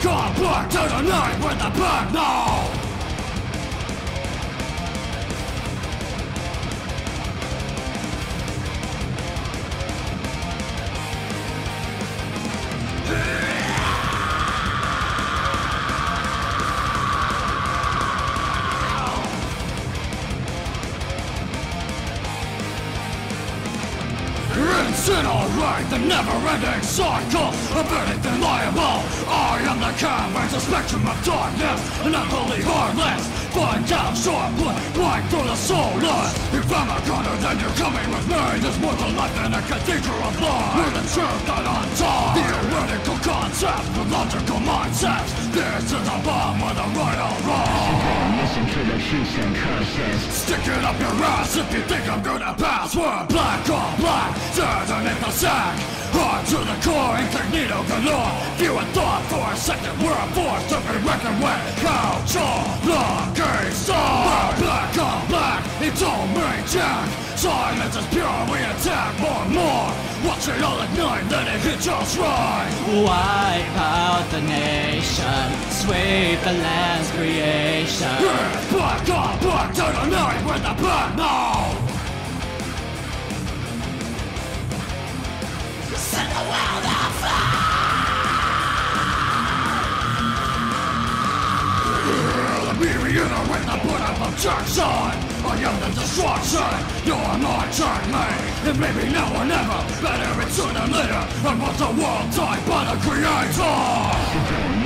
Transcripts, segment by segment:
Come back to the night with the back now! Incinerate the never-ending cycle of anything liable. I am the king, raise the spectrum of darkness, and I'm wholly heartless. Find out short, black through the soulless. If I'm a gunner, then you're coming with me. There's more to life than a cathedral of lies. We're the truth that untied, theoretical concepts with logical mindsets. This is the bomb with the right or wrong. Listen to the truths and curses. Stick it up your ass if you think I'm gonna pass. We're black on black, underneath the sack, hard to the core, incognito galore. View and thought for a second, we're a force to be reckoned with. Couch on the gay side. We're black on black, it's all me, Jack. Silence is pure, we attack more and more. Watch it all ignite, then it hits us right. Wipe out the nation, sweep the land's creation. It's black on black, to the night with the black now. Set the world on fire! Let me reiterate the point of objection. I am the destruction, you're my checkmate. It may be now or never, better it's sooner than later. I want the world died by the creator.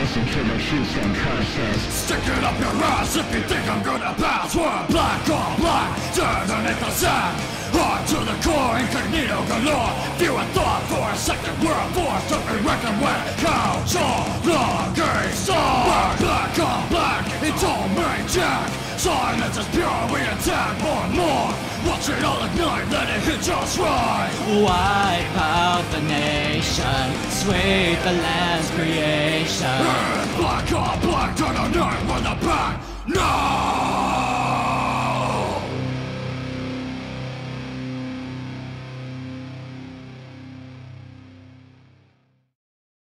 Listen to the truths and curses. Stick it up your ass if you think I'm gonna pass. We're black on black, dead underneath the sack, hard to the core, incognito galore. View and thought for a second, we're a force to be reckoned with. Couch on the gay side. We're black on black, it's all me, Jack. Silence is pure, we attack more and more. Watch it all ignite, let it hit just right. Wipe out the nation, sweep the land's creation. Black on black, turn on night with the back, no!